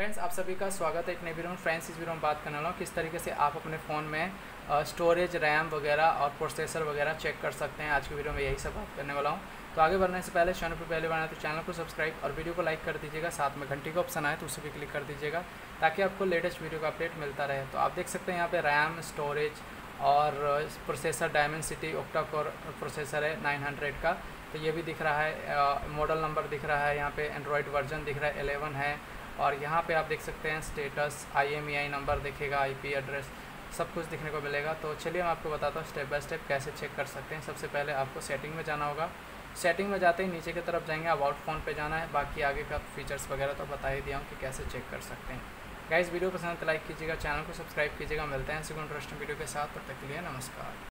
Friends आप सभी का स्वागत है एक नए वीडियो में। फ्रेंड्स इस वीडियो में बात करने वाला हूँ किस तरीके से आप अपने फ़ोन में स्टोरेज, रैम वगैरह और प्रोसेसर वगैरह चेक कर सकते हैं। आज की वीडियो में यही सब बात करने वाला हूँ। तो आगे बढ़ने से पहले चैनल पर पहले बनाए तो चैनल को सब्सक्राइब और वीडियो को लाइक कर दीजिएगा। साथ में घंटी का ऑप्शन आए तो उसे भी क्लिक कर दीजिएगा ताकि आपको लेटेस्ट वीडियो का अपडेट मिलता रहे। तो आप देख सकते हैं यहाँ पर रैम, स्टोरेज और processor Dimensity octa core processor है 900 का, तो ये भी दिख रहा है। मॉडल नंबर दिख रहा है यहाँ पे, एंड्रॉयड वर्जन दिख रहा है 11 है। और यहाँ पे आप देख सकते हैं स्टेटस, IMEI नंबर दिखेगा, IP एड्रेस, सब कुछ दिखने को मिलेगा। तो चलिए मैं आपको बताता हूँ स्टेप बाय स्टेप कैसे चेक कर सकते हैं। सबसे पहले आपको सेटिंग में जाना होगा। सेटिंग में जाते ही नीचे की तरफ जाएंगे, अबाउट फ़ोन पे जाना है। बाकी आगे का फीचर्स वगैरह तो बता ही दिया हूँ कि कैसे चेक कर सकते हैं। गाइस वीडियो पसंद लाइक कीजिएगा, चैनल को सब्सक्राइब कीजिएगा। मिलते हैं इंटरेस्टिंग वीडियो के साथ, तब तक के लिए नमस्कार।